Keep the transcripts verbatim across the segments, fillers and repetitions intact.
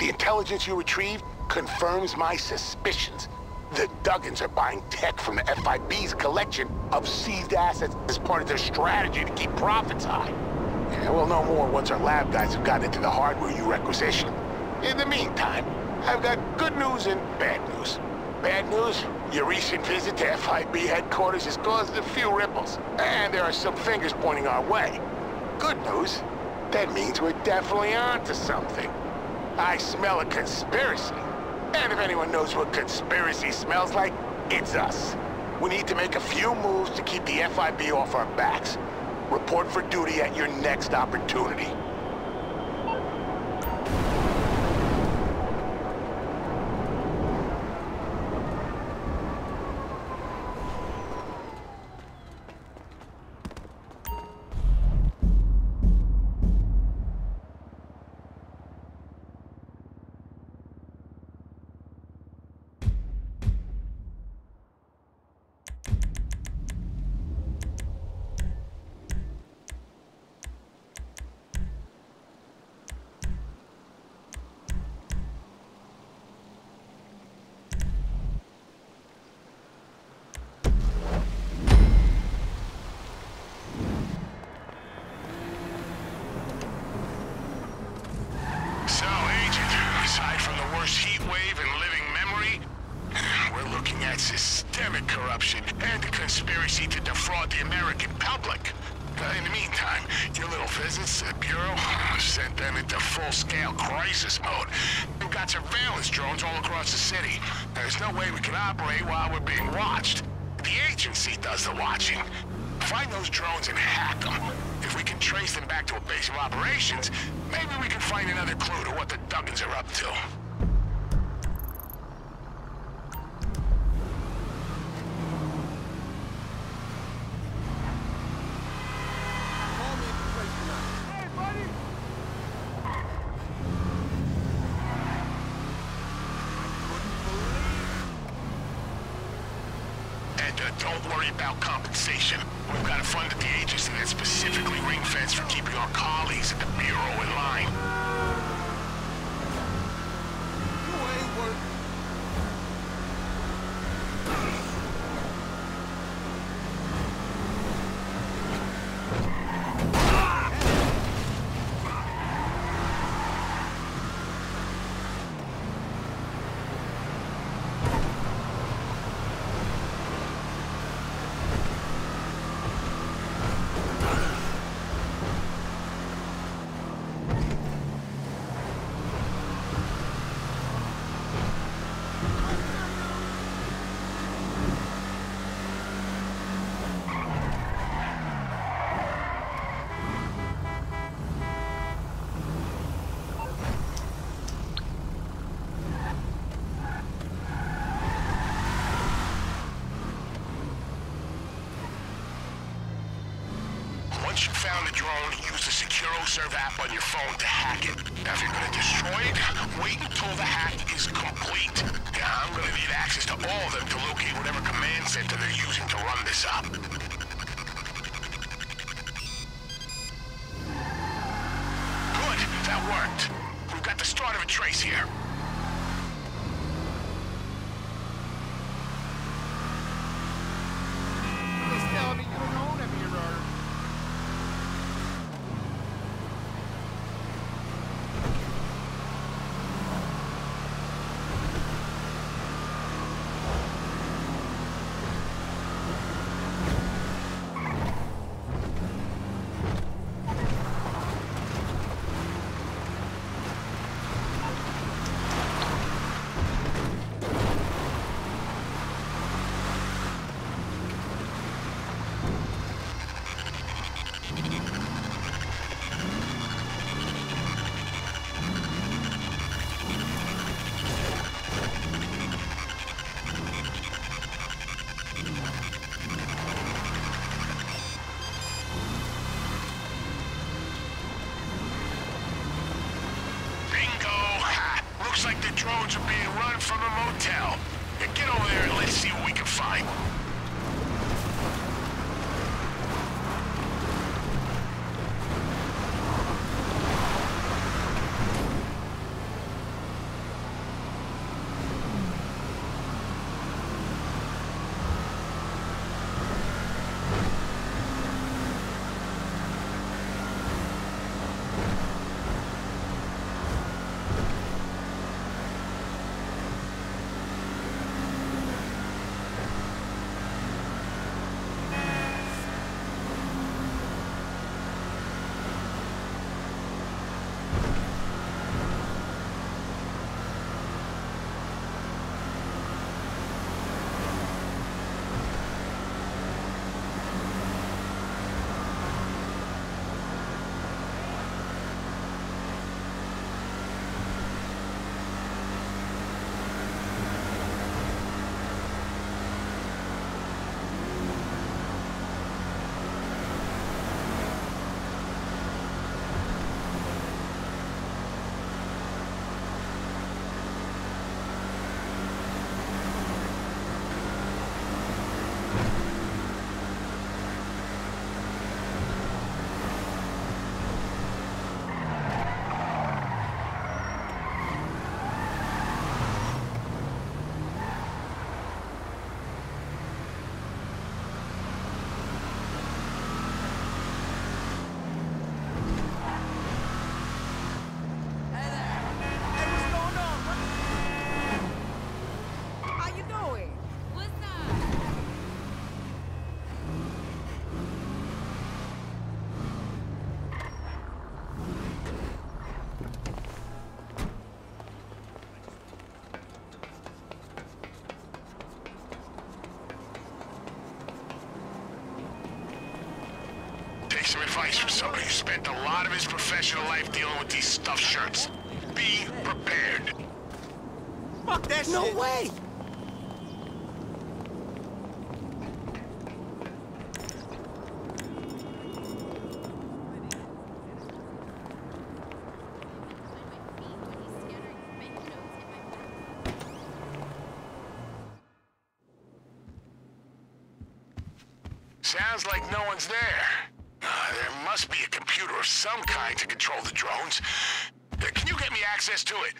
The intelligence you retrieved confirms my suspicions. The Duggans are buying tech from the F I B's collection of seized assets as part of their strategy to keep profits high. And we'll know more once our lab guys have gotten into the hardware you requisitioned. In the meantime, I've got good news and bad news. Bad news? Your recent visit to F I B headquarters has caused a few ripples, and there are some fingers pointing our way. Good news? That means we're definitely onto something. I smell a conspiracy. And if anyone knows what conspiracy smells like, it's us. We need to make a few moves to keep the F I B off our backs. Report for duty at your next opportunity. Once you found the drone, use the SecuroServe app on your phone to hack it. Now, if you're gonna destroy it, wait until the hack is complete. Now, I'm gonna need access to all of them to locate whatever command center they're using to run this up. Good, that worked. We've got the start of a trace here. some advice from somebody who spent a lot of his professional life dealing with these stuffed shirts. Be prepared. Fuck that shit! No way! Sounds like no one's there. Uh, there must be a computer of some kind to control the drones. Uh, can you get me access to it?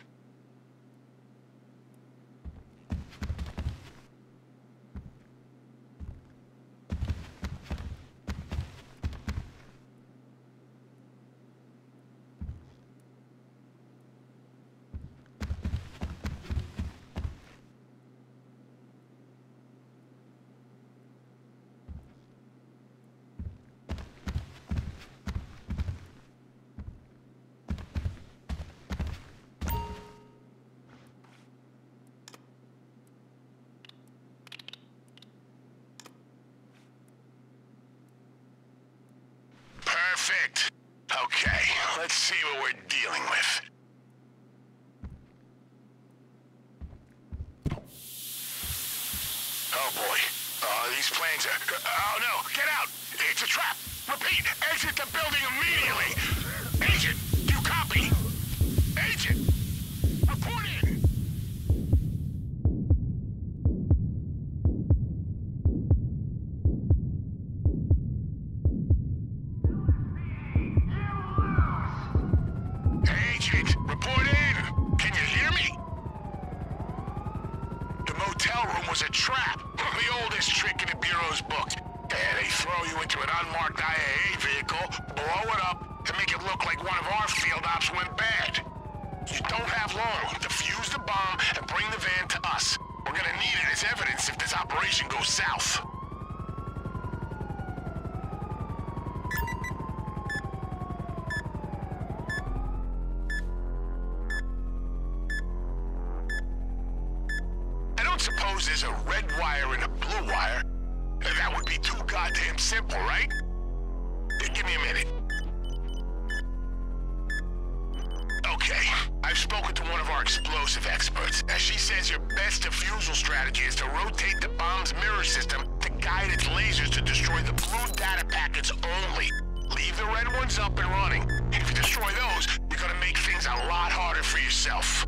Perfect. Okay, let's see what we're dealing with. Oh boy. Oh, these planes are... Oh no, get out! It's a trap! Repeat, exit the building immediately! Agent, do you copy? Agent! Report in! There's a red wire and a blue wire. That would be too goddamn simple, right? Give me a minute. Okay, I've spoken to one of our explosive experts. She says your best defusal strategy is to rotate the bomb's mirror system to guide its lasers to destroy the blue data packets only. Leave the red ones up and running. If you destroy those, you're gonna make things a lot harder for yourself.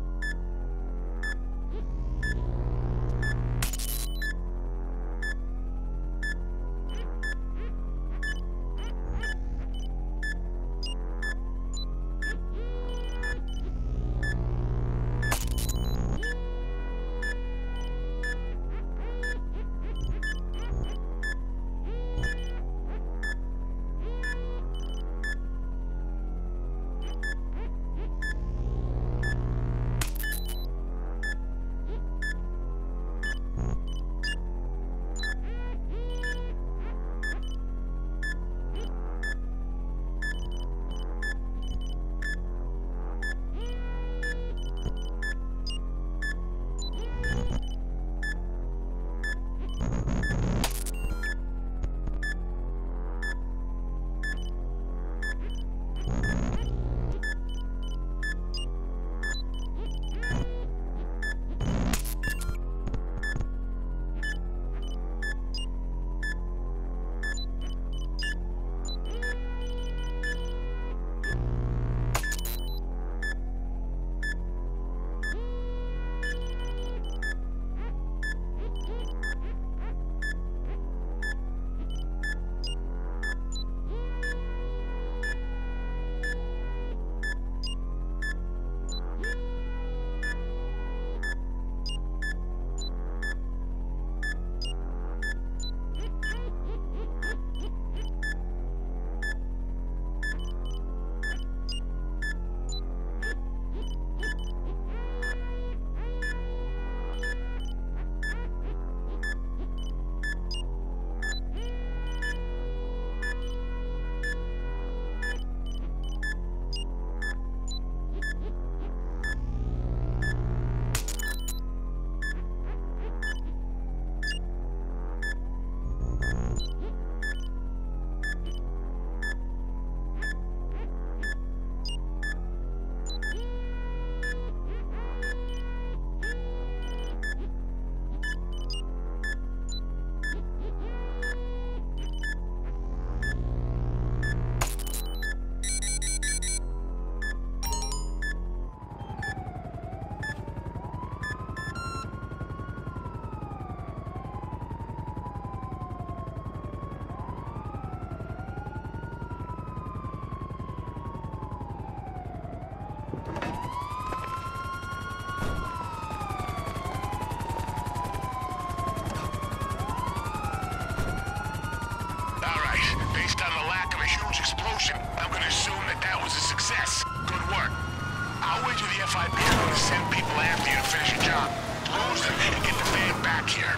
Success. Good work. I'll wager the F I B are going to send people after you to finish your job. Lose them and get the man back here.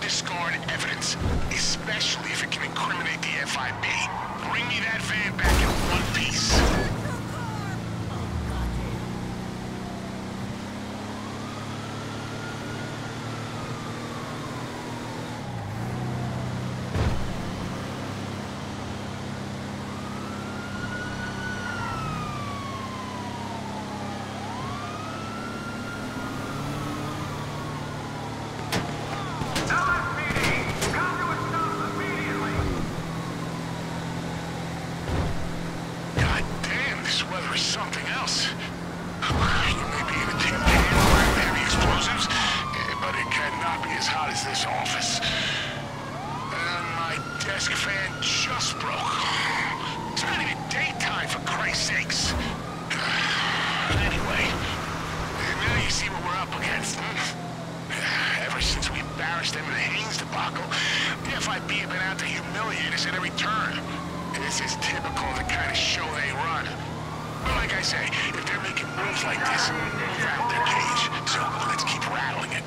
Discard evidence, especially if it can incriminate the F I B. Bring me that van back in one piece. Them in the Haines debacle, the F I B have been out to humiliate us at every turn. This is typical of the kind of show they run. But like I say, if they're making moves like this, we're out of their cage. So let's keep rattling it.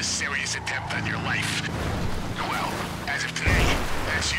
Serious attempt on your life. Well, as of today, that's you.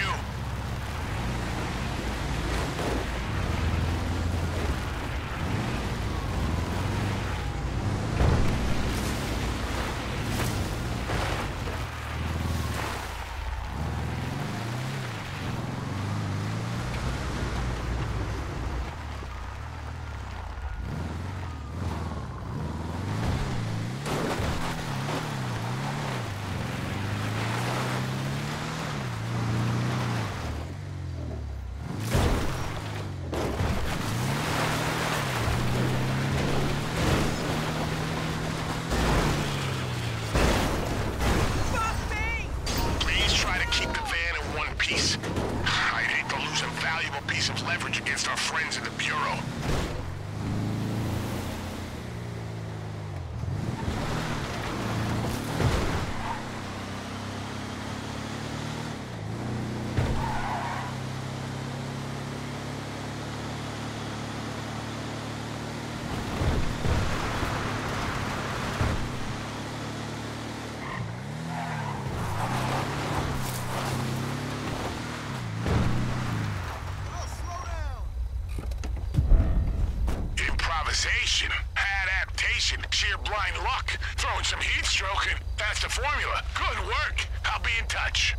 Sheer blind luck. Throwing some heat stroke and that's the formula. Good work. I'll be in touch.